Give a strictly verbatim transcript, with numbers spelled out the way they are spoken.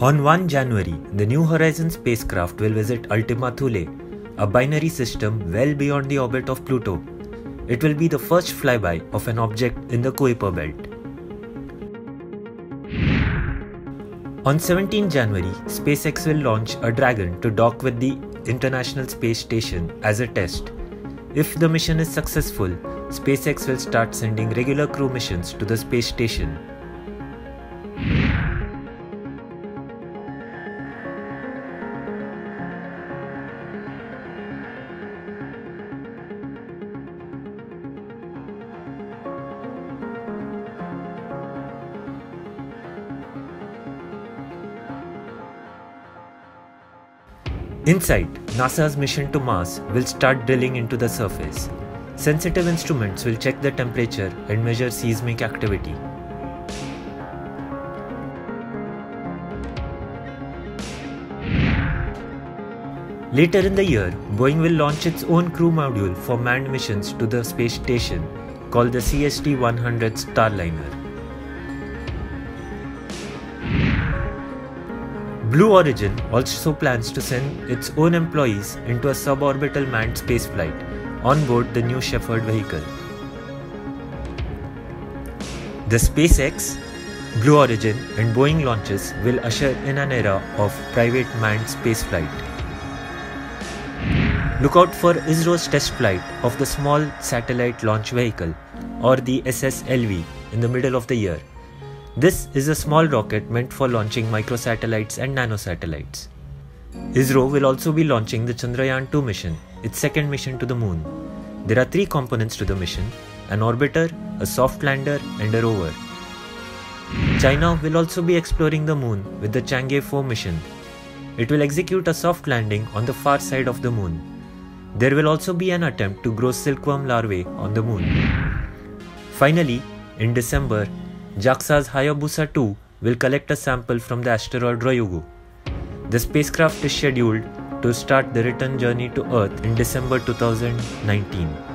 On the first of January, the New Horizons spacecraft will visit Ultima Thule, a binary system well beyond the orbit of Pluto. It will be the first flyby of an object in the Kuiper belt. On the seventeenth of January, SpaceX will launch a Dragon to dock with the International Space Station as a test. If the mission is successful, SpaceX will start sending regular crew missions to the space station. InSight, NASA's mission to Mars, will start drilling into the surface. Sensitive instruments will check the temperature and measure seismic activity. Later in the year, Boeing will launch its own crew module for manned missions to the space station, called the C S T one hundred Starliner. Blue Origin also plans to send its own employees into a suborbital manned spaceflight on board the New Shepard vehicle. The SpaceX, Blue Origin and Boeing launches will usher in an era of private manned spaceflight. Look out for ISRO's test flight of the Small Satellite Launch Vehicle, or the S S L V, in the middle of the year. This is a small rocket meant for launching microsatellites and nanosatellites. ISRO will also be launching the Chandrayaan two mission, its second mission to the moon. There are three components to the mission: an orbiter, a soft lander and a rover. China will also be exploring the moon with the Chang'e four mission. It will execute a soft landing on the far side of the moon. There will also be an attempt to grow silkworm larvae on the moon. Finally, in December, JAXA's Hayabusa two will collect a sample from the asteroid Ryugu. The spacecraft is scheduled to start the return journey to Earth in December two thousand nineteen.